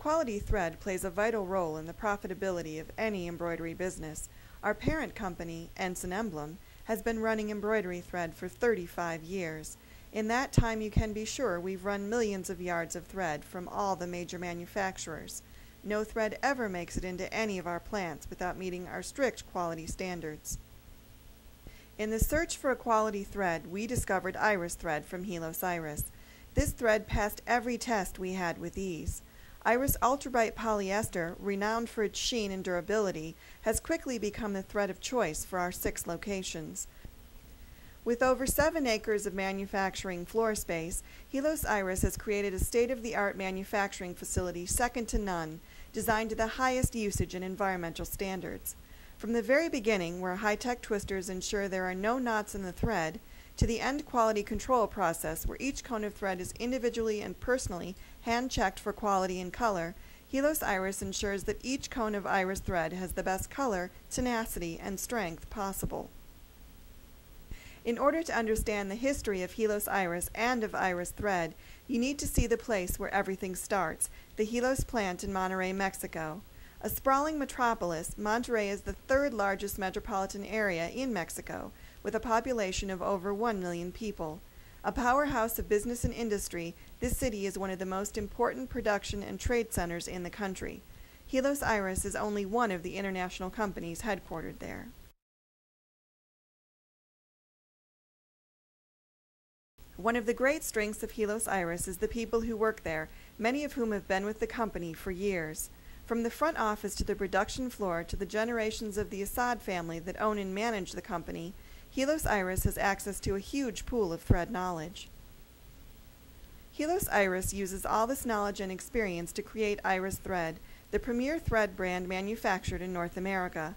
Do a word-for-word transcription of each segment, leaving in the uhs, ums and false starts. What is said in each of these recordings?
Quality thread plays a vital role in the profitability of any embroidery business. Our parent company, Ensign Emblem, has been running embroidery thread for thirty-five years. In that time, you can be sure we've run millions of yards of thread from all the major manufacturers. No thread ever makes it into any of our plants without meeting our strict quality standards. In the search for a quality thread, we discovered Iris thread from Hilos Iris. This thread passed every test we had with ease. Iris Ultra-Brite Polyester, renowned for its sheen and durability, has quickly become the thread of choice for our six locations. With over seven acres of manufacturing floor space, Hilos Iris has created a state-of-the-art manufacturing facility second to none, designed to the highest usage and environmental standards. From the very beginning, where high-tech twisters ensure there are no knots in the thread, to the end quality control process, where each cone of thread is individually and personally hand-checked for quality and color, Hilos Iris ensures that each cone of Iris thread has the best color, tenacity, and strength possible. In order to understand the history of Hilos Iris and of Iris thread, you need to see the place where everything starts, the Hilos plant in Monterrey, Mexico. A sprawling metropolis, Monterrey is the third largest metropolitan area in Mexico, with a population of over one million people. A powerhouse of business and industry, this city is one of the most important production and trade centers in the country. Hilos Iris is only one of the international companies headquartered there. One of the great strengths of Hilos Iris is the people who work there, many of whom have been with the company for years. From the front office to the production floor to the generations of the Assad family that own and manage the company, Hilos Iris has access to a huge pool of thread knowledge. Hilos Iris uses all this knowledge and experience to create Iris Thread, the premier thread brand manufactured in North America.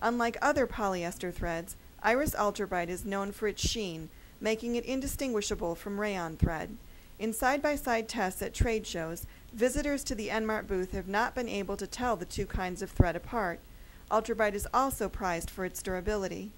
Unlike other polyester threads, Iris Ultra-Brite is known for its sheen, making it indistinguishable from rayon thread. In side-by-side tests at trade shows, visitors to the Enmart booth have not been able to tell the two kinds of thread apart. Ultra-Brite is also prized for its durability.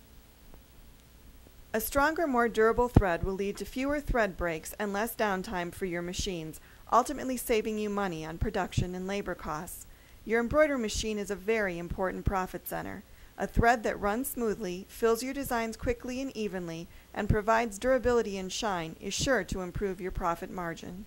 A stronger, more durable thread will lead to fewer thread breaks and less downtime for your machines, ultimately saving you money on production and labor costs. Your embroidery machine is a very important profit center. A thread that runs smoothly, fills your designs quickly and evenly, and provides durability and shine is sure to improve your profit margin.